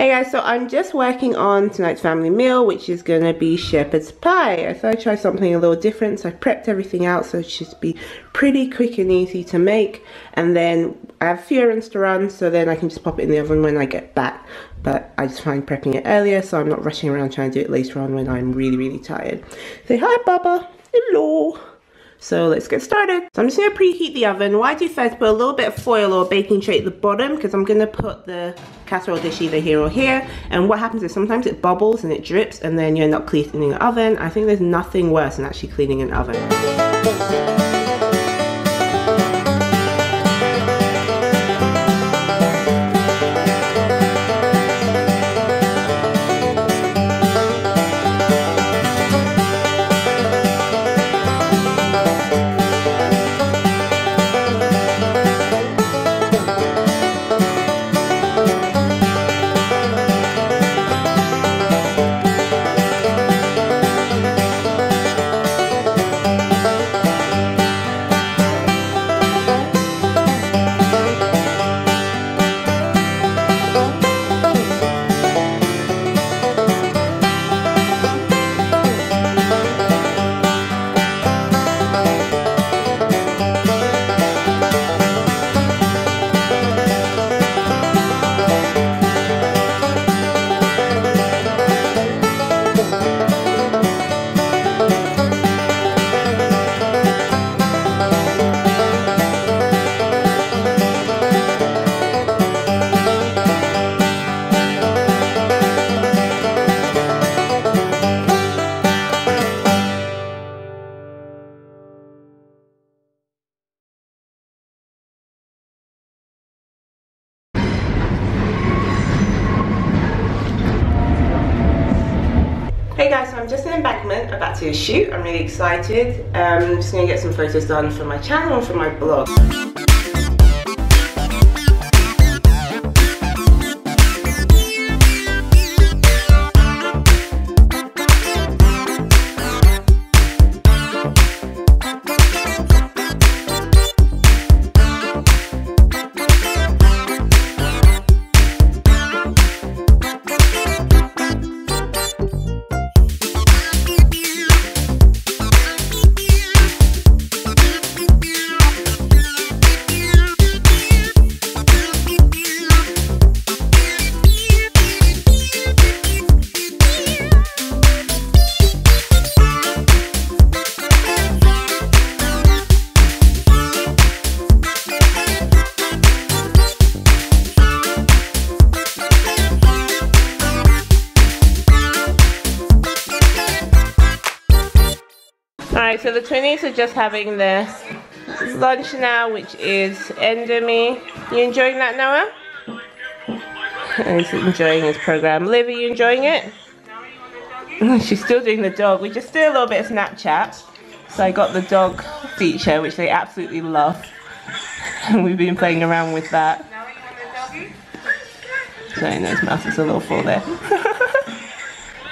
Hey guys, so I'm just working on tonight's family meal, which is going to be shepherd's pie. I thought I'd try something a little different, so I prepped everything out so it should be pretty quick and easy to make. And then I have a few errands to run, so then I can just pop it in the oven when I get back. But I just find prepping it earlier, so I'm not rushing around trying to do it later on when I'm really, really tired. Say hi, Baba. Hello. So let's get started. So I'm just going to preheat the oven. What I do first, put a little bit of foil or baking tray at the bottom because I'm going to put the casserole dish either here or here. And what happens is sometimes it bubbles and it drips and then you end up cleaning an oven. I think there's nothing worse than actually cleaning an oven. About to shoot. I'm really excited. I'm just going to get some photos done for my channel and for my blog. Alright, so the twinnies are just having their lunch now, which is Endomy. You enjoying that, Noah? He's enjoying his program. Liv, are you enjoying it? She's still doing the dog, which is still a little bit of Snapchat. So I got the dog feature, which they absolutely love. And we've been playing around with that. Sorry, no, his mouth is a little full there.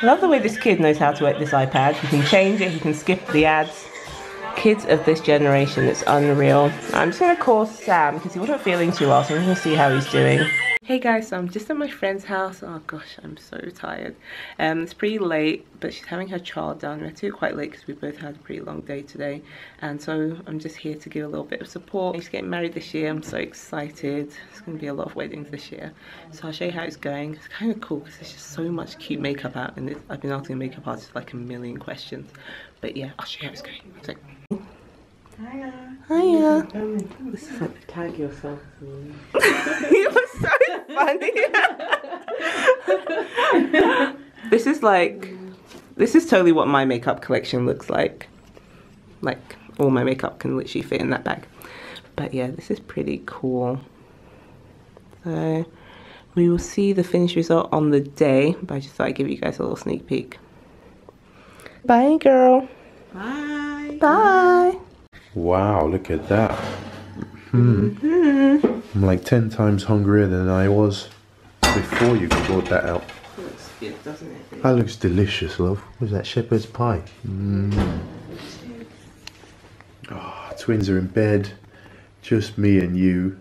I love the way this kid knows how to work this iPad. He can change it, he can skip the ads. Kids of this generation, it's unreal. I'm just going to call Sam because he wasn't feeling too well, so we're going to see how he's doing. Hey guys, so I'm just at my friend's house. Oh gosh, I'm so tired. It's pretty late, but she's having her trial done. We're too quite late because we both had a pretty long day today. And so I'm just here to give a little bit of support. She's getting married this year. I'm so excited. It's going to be a lot of weddings this year. So I'll show you how it's going. It's kind of cool because there's just so much cute makeup out. And I've been asking makeup artists like a million questions. But yeah, I'll show you how it's going. So, hiya. Hiya. Tag yourself. It was so funny. This is totally what my makeup collection looks like. Like, all my makeup can literally fit in that bag. But yeah, this is pretty cool. So, we will see the finished result on the day, but I just thought I'd give you guys a little sneak peek. Bye, girl. Bye. Bye. Wow, look at that. I'm like 10 times hungrier than I was before you brought that out. Looks good, doesn't it? That looks delicious, love. What's that, shepherd's pie? Oh, twins are in bed. Just me and you.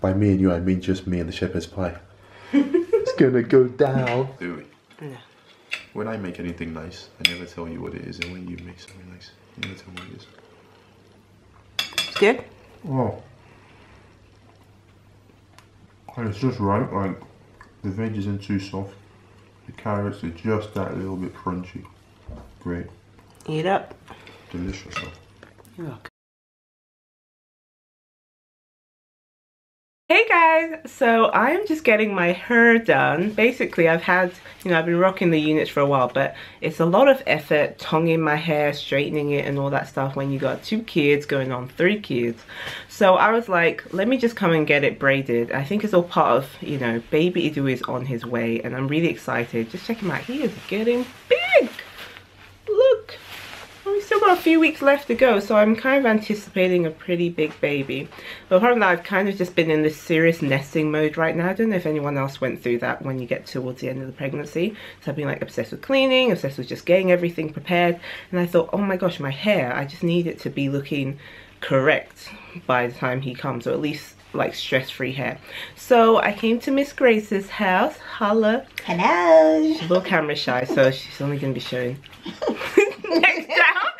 By me and you, I mean just me and the shepherd's pie. gonna go down. Dude, yeah. When I make anything nice, I never tell you what it is, and when you make something nice, you never tell me what it is. It's good? Oh. It's just right, like, the veg isn't too soft. The carrots are just that little bit crunchy. Great. Eat up. Delicious. You're welcome. Hey guys, so I'm just getting my hair done. Basically, I've had, you know, I've been rocking the units for a while, but it's a lot of effort tonging my hair, straightening it and all that stuff when you got 2 kids going on 3 kids. So I was like, let me just come and get it braided. I think it's all part of, you know, baby Idu is on his way and I'm really excited. Just check him out, he is getting big. Look, we've still got a few weeks left to go, so I'm kind of anticipating a pretty big baby. But apart from that, I've kind of just been in this serious nesting mode right now. I don't know if anyone else went through that when you get towards the end of the pregnancy. So I've been like obsessed with cleaning, obsessed with just getting everything prepared. And I thought, oh my gosh, my hair, I just need it to be looking correct by the time he comes, or at least like stress-free hair. So I came to Miss Grace's house. Holla. Hello. She's a little camera shy, so she's only going to be showing next down.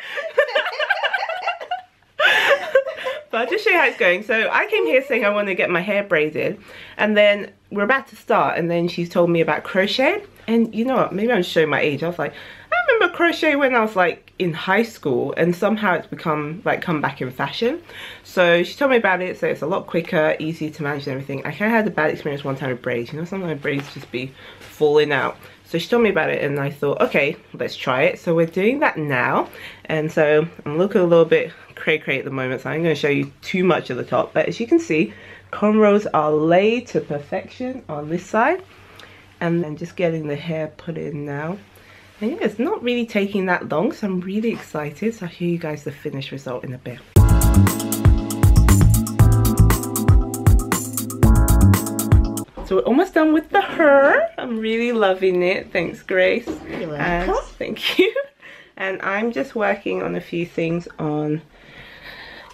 But I'll just show you how it's going. So I came here saying I want to get my hair braided, and then we're about to start, and then she's told me about crochet. And you know what, maybe I'm showing my age. I was like, I remember crochet when I was like in high school, and somehow it's become like come back in fashion. So she told me about it, so it's a lot quicker, easier to manage and everything. I kind of had a bad experience one time with braids, you know, sometimes braids just be falling out. So she told me about it and I thought, okay, let's try it. So we're doing that now. And so I'm looking a little bit cray-cray at the moment, so I'm going to show you too much of the top. But as you can see, cornrows are laid to perfection on this side. And then just getting the hair put in now. And yeah, it's not really taking that long, so I'm really excited. So I'll show you guys the finished result in a bit. So we're almost done with the hair. I'm really loving it. Thanks, Grace. You're welcome. Thank you. And I'm just working on a few things on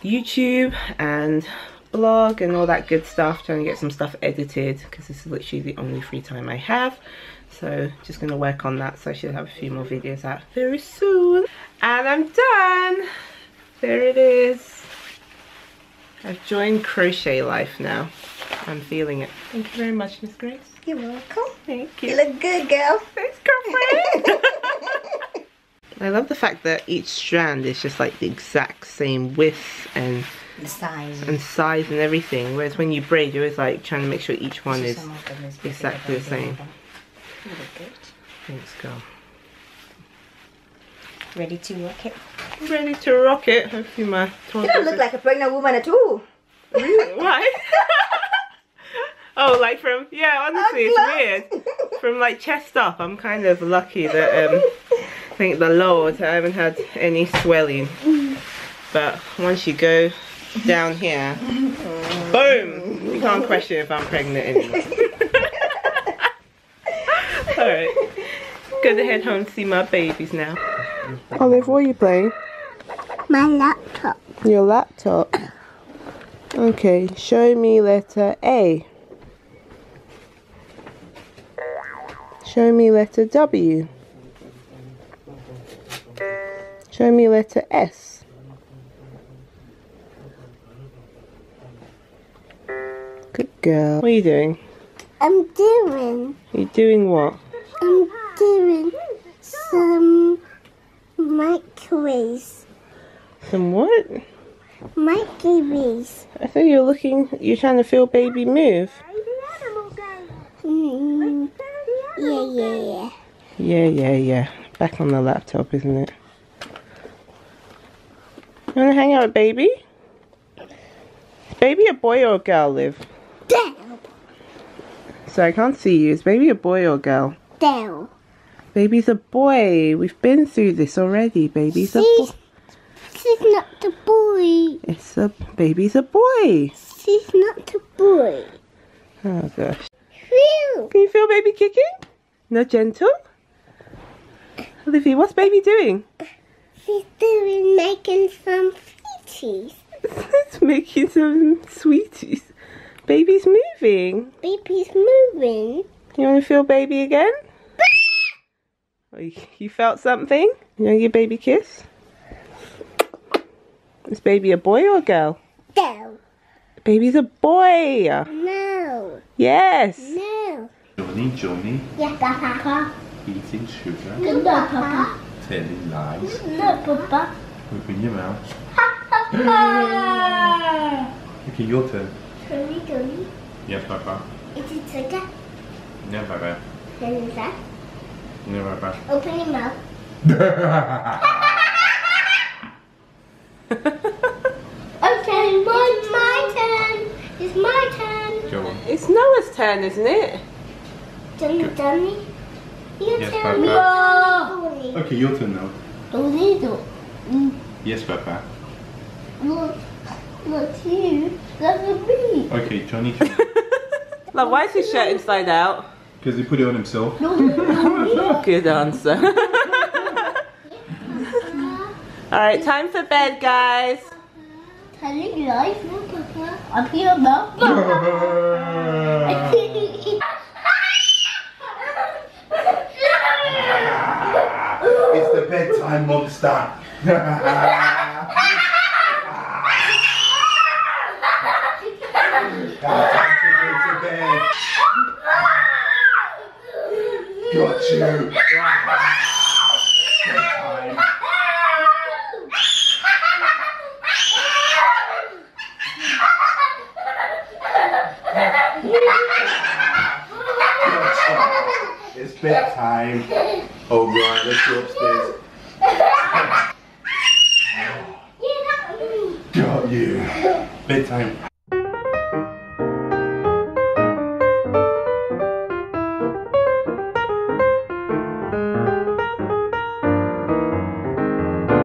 YouTube and blog and all that good stuff, trying to get some stuff edited because this is literally the only free time I have. So just going to work on that, so I should have a few more videos out very soon. And I'm done. There it is. I've joined crochet life now. I'm feeling it. Thank you very much, Miss Grace. You're welcome. Thank you. You look good, girl. Thanks, girlfriend. I love the fact that each strand is just like the exact same width and size and everything, whereas when you braid you're always like trying to make sure each one is exactly the same. You look good. Thanks, girl. Ready to rock it? Ready to rock it. Hopefully my tonsils. You don't look like a pregnant woman at all. Really? Why? Oh, like from, yeah, honestly, it's weird. From like chest up, I'm kind of lucky that, I think the Lord, I haven't had any swelling. But once you go down here, boom! You can't question if I'm pregnant anymore. Alright, gonna head home to see my babies now. Olive, what are you playing? My laptop. Your laptop? Okay, show me letter A. Show me letter W. Show me letter S. Good girl. What are you doing? I'm doing. You're doing what? I'm doing some microwaves. Some what? Microwaves. I thought you were looking, you're trying to feel baby move. Mm. Yeah. Back on the laptop, isn't it? You wanna hang out with baby? Is baby a boy or a girl, Liv? Girl. So I can't see you. Is baby a boy or a girl? Girl. Baby's a boy. We've been through this already. Baby's a boy. She's not the boy. It's a baby's a boy. She's not the boy. Oh gosh. Phew. Can you feel baby kicking? No gentle? Olivia, what's baby doing? She's doing making some sweeties. It's making some sweeties. Baby's moving. Baby's moving. You want to feel baby again? You felt something? You know your baby kiss? Is baby a boy or a girl? Girl. Baby's a boy. No. Yes. No. Johnny. Yes, Papa. Eating sugar. No, Papa. Telling lies. No, Papa. Open your mouth. Okay, your turn. Johnny, Johnny. Yes, Papa. Eating sugar. No, Papa. Telling lies. No, Papa. Open your mouth. Okay, it's my turn. Go on. It's Noah's turn, isn't it? Dummy. Yes, Papa. No. Okay, your turn now. Yes, Papa. Not you. That's me. Okay, Johnny. Like, why is his shirt inside out? Because he put it on himself. Good answer. Alright, time for bed, guys. Telling lies, no, Papa. Open your mouth, Papa. It's the bedtime monster. Time to go to bed. Got you. It's bedtime. Oh, right, let's go upstairs. Got you. Bedtime.